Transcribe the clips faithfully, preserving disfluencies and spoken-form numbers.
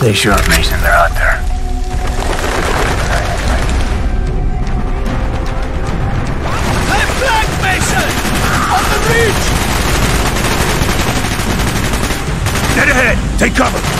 Stay sharp, Mason. They're out there. Left flank, Mason! On the beach! Dead ahead! Take cover!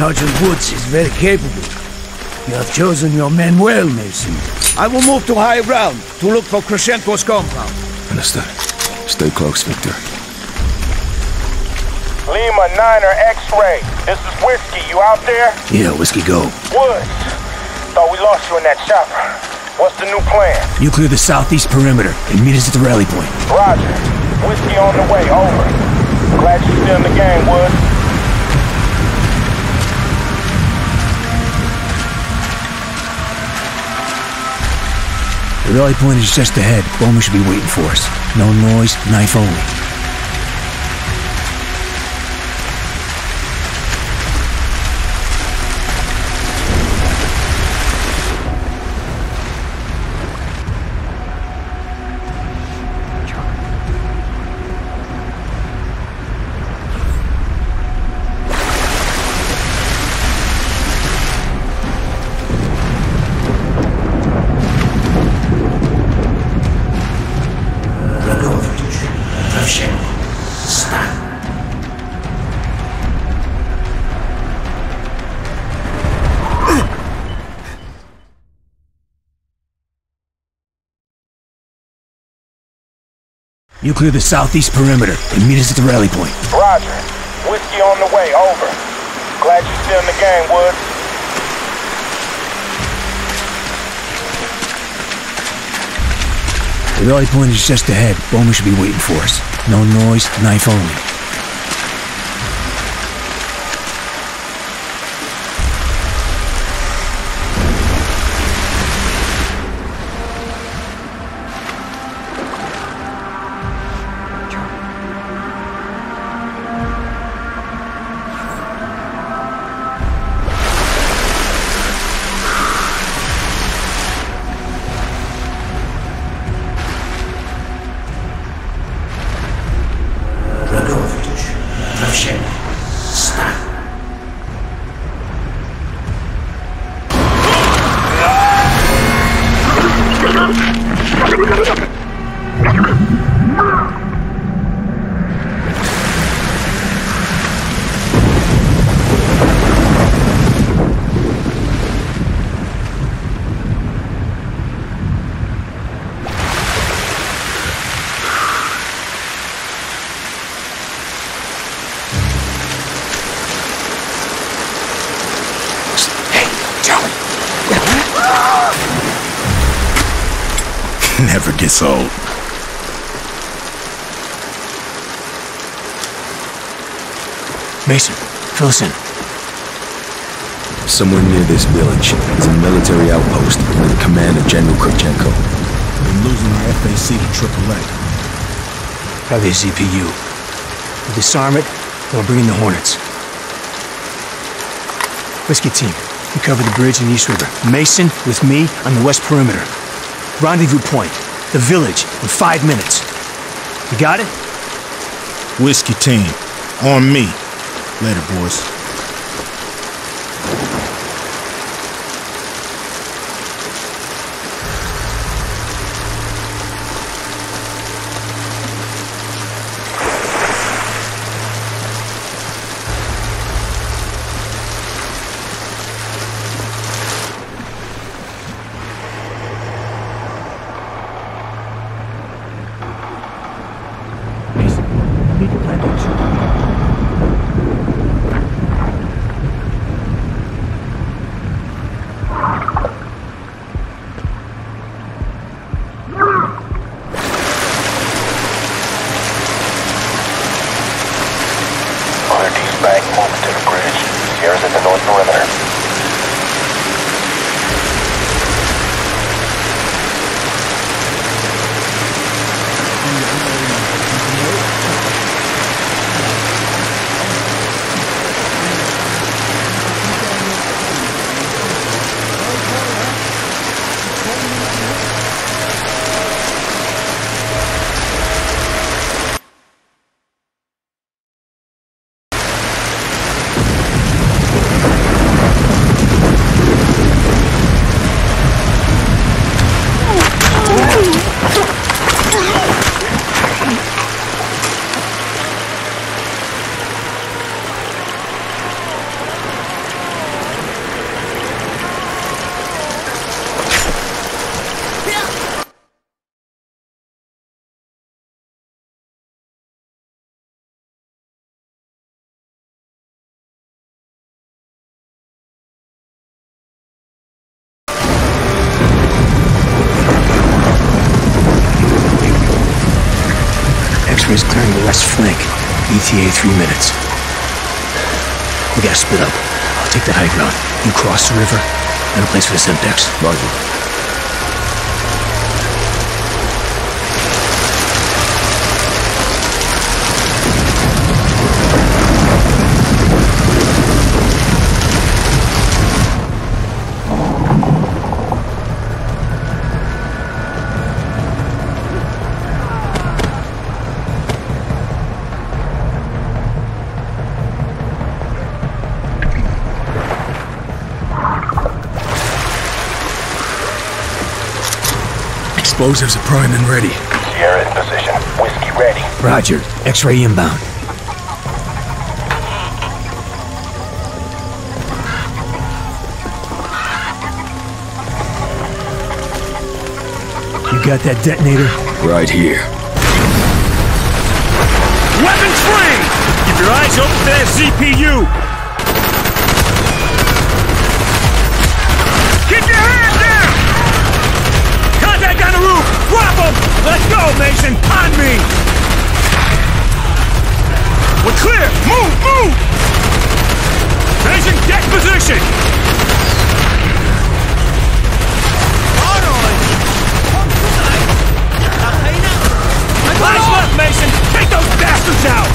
Sergeant Woods is very capable. You have chosen your men well, Mason. I will move to high ground to look for Kravchenko's compound. Understood. Stay close, Victor. Lima Niner X-Ray. This is Whiskey. You out there? Yeah, Whiskey, go. Woods. Thought we lost you in that chopper. What's the new plan? You clear the southeast perimeter and meet us at the rally point. Roger. Whiskey on the way. Over. Glad you're still in the game, Woods. The rally point is just ahead. Bowman should be waiting for us. No noise, knife only. You clear the southeast perimeter and meet us at the rally point. Roger. Whiskey on the way. Over. Glad you're still in the game, Woods. The rally point is just ahead. Bowman should be waiting for us. No noise, knife only. Never gets old. Mason, fill us in. Somewhere near this village is a military outpost under the command of General Kravchenko. Been losing the F A C to triple A. Probably a Z P U. We'll disarm it, or bring in the Hornets. Whiskey team, you cover the bridge in East River. Mason, with me, on the west perimeter. Rendezvous point, the village, in five minutes. You got it? Whiskey team, on me. Later, boys. Secures at the north perimeter. X-rays clearing the west flank. E T A three minutes. We gotta split up. I'll take the high ground. You cross the river, and a place for the semtex. Roger. Explosives are prime and ready. Sierra in position. Whiskey ready. Roger. X-ray inbound. You got that detonator? Right here. Weapon free! Keep your eyes open for that Z P U! Keep your hands down! Contact down the roof! Drop them! Let's go, Mason! On me! We're clear! Move! Move! Mason, deck position! Eyes left, Mason! Take those bastards out!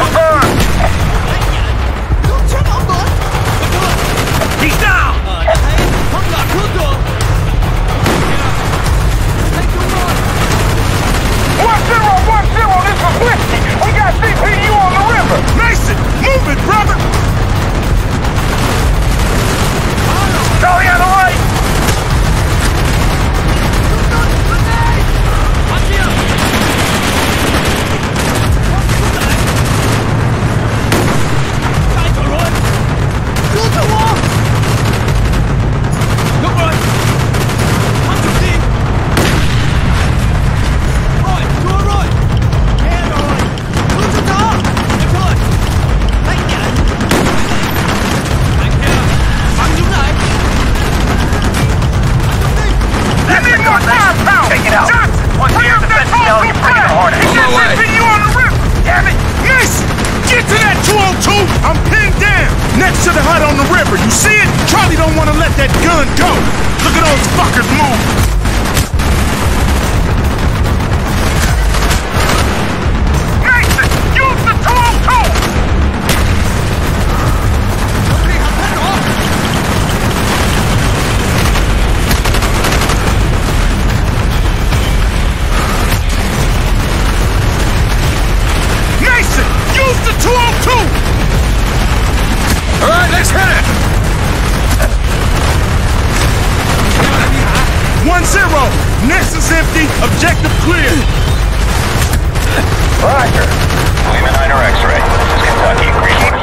Go! Kentucky, objective clear. Roger. Lima Niner X-ray. This is Kentucky Green.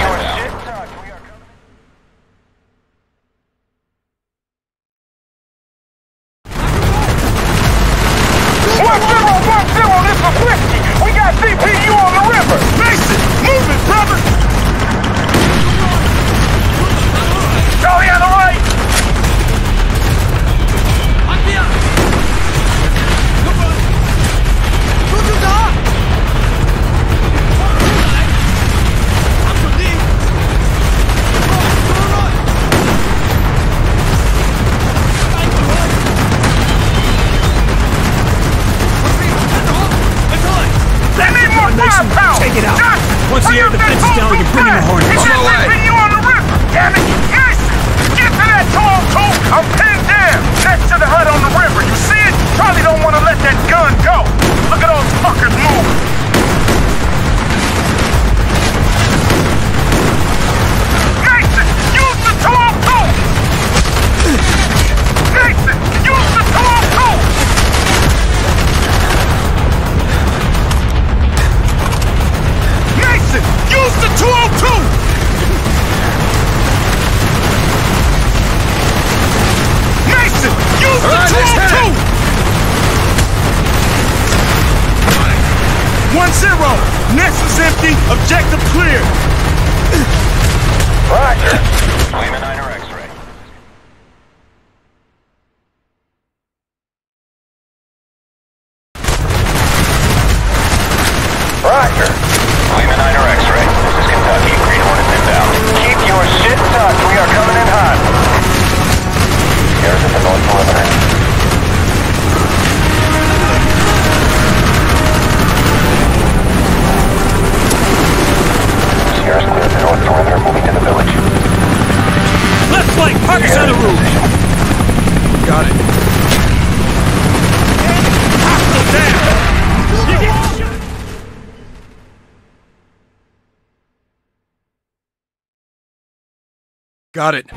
Got it.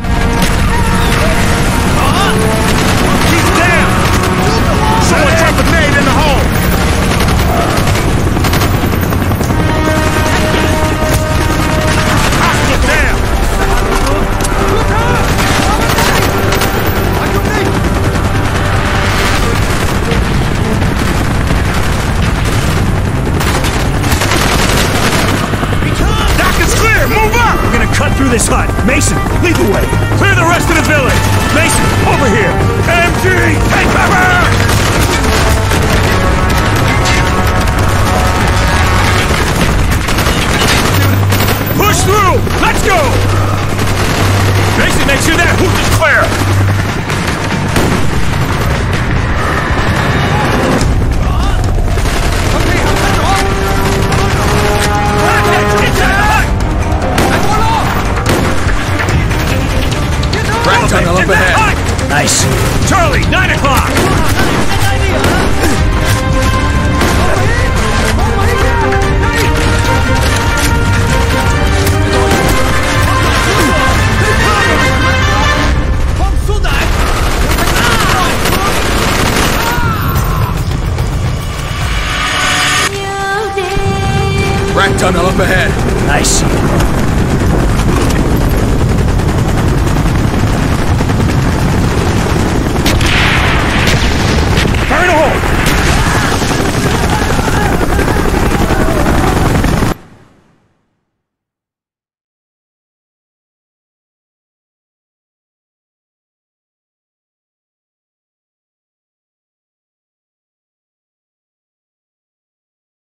This hut. Mason, lead the way. Clear the rest of the village. Mason, over here. M G, take cover! Push through! Let's go! Mason, make sure that hoop is clear. Time to look ahead. Nice. Charlie, nine o'clock. Rack tunnel up ahead. Nice.